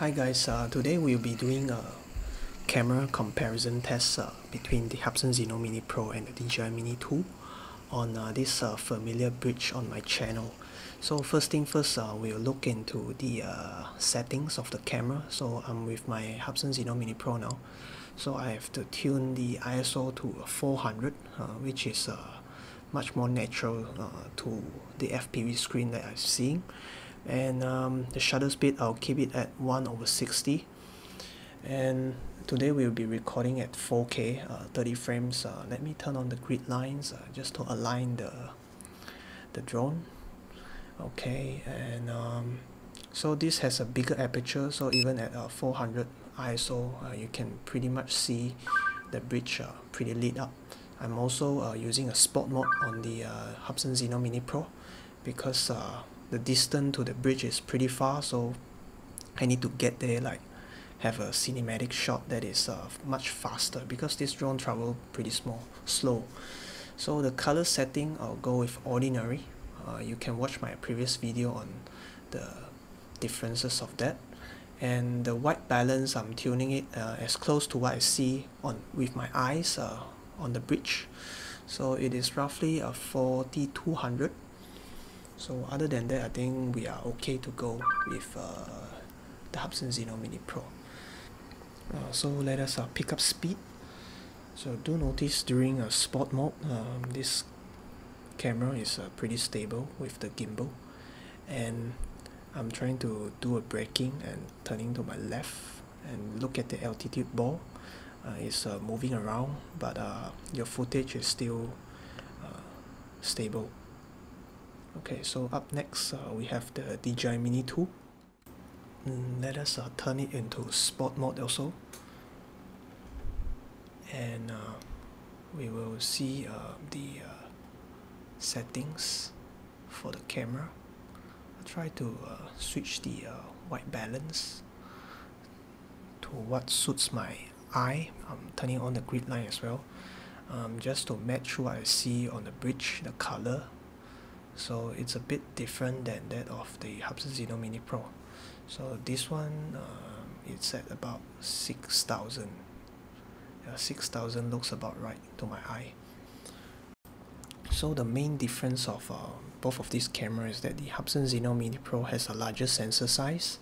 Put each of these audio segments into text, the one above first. Hi guys, today we'll be doing a camera comparison test between the Hubsan Zino Mini Pro and the DJI Mini 2 on this familiar bridge on my channel. So first thing first, we'll look into the settings of the camera. So I'm with my Hubsan Zino Mini Pro now. So I have to tune the ISO to 400, which is much more natural to the FPV screen that I'm seeing. And the shutter speed, I'll keep it at 1/60, and today we'll be recording at 4K 30 frames. Let me turn on the grid lines just to align the drone. Okay, and so this has a bigger aperture, so even at 400 ISO you can pretty much see the bridge pretty lit up. I'm also using a sport mode on the Hubsan Zino Mini Pro because the distance to the bridge is pretty far, so I need to get there, like have a cinematic shot that is much faster because this drone travels pretty slow. So the color setting, I'll go with ordinary. You can watch my previous video on the differences of that. And the white balance, I'm tuning it as close to what I see with my eyes on the bridge. So it is roughly a 4200. So other than that, I think we are okay to go with the Hubsan Zino Mini Pro. So let us pick up speed. So do notice during sport mode, this camera is pretty stable with the gimbal. And I'm trying to do a braking and turning to my left and look at the altitude ball. It's moving around, but your footage is still stable. Okay, so up next we have the DJI Mini 2. Let us turn it into sport mode also, and we will see the settings for the camera. I'll try to switch the white balance to what suits my eye. I'm turning on the grid line as well, just to match what I see on the bridge, the color. So it's a bit different than that of the Hubsan Zino Mini Pro. So this one, it's at about 6,000. 6,000 looks about right to my eye. So the main difference of both of these cameras is that the Hubsan Zino Mini Pro has a larger sensor size,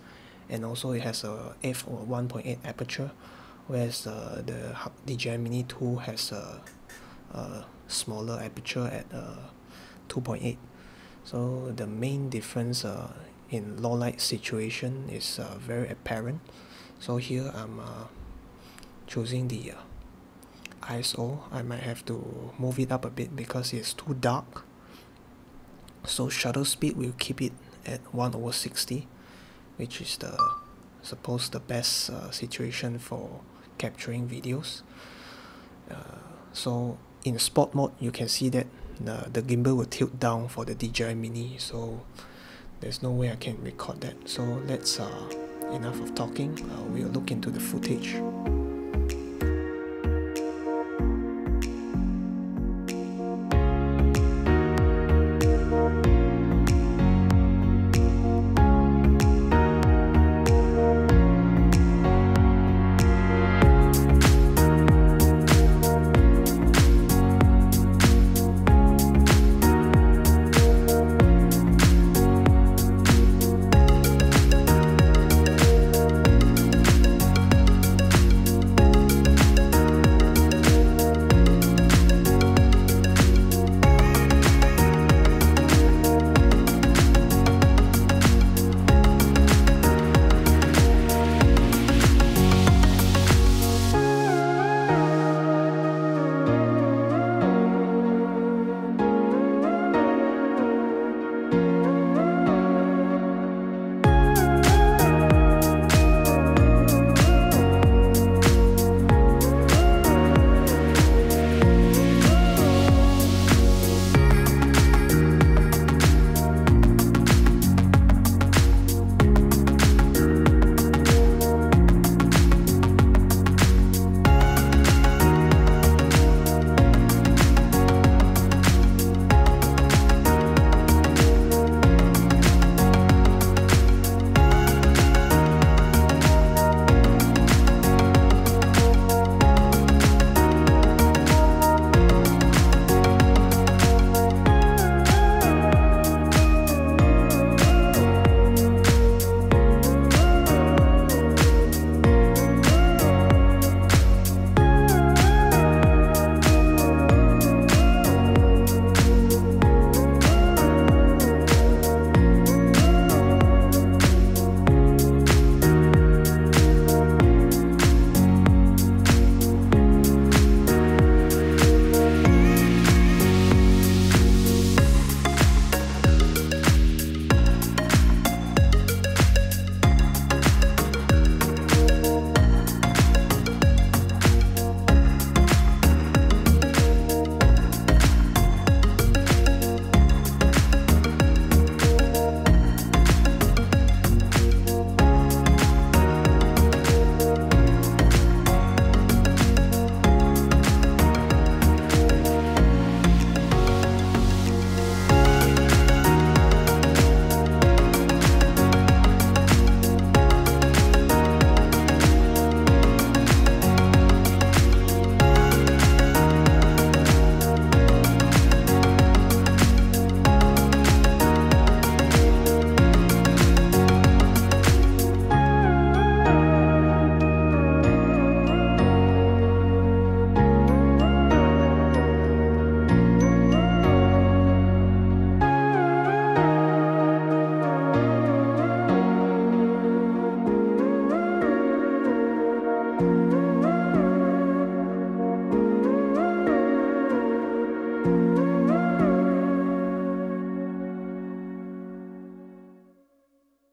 and also it has a f or 1.8 aperture, whereas the DJI Mini 2 has a smaller aperture at 2.8. So the main difference in low light situation is very apparent. So here I'm choosing the ISO. I might have to move it up a bit because it's too dark. So shutter speed, we'll keep it at 1/60, which is the best situation for capturing videos. So in sport mode, you can see that the gimbal will tilt down for the DJI Mini, so there's no way I can record that. So let's enough of talking, we'll look into the footage.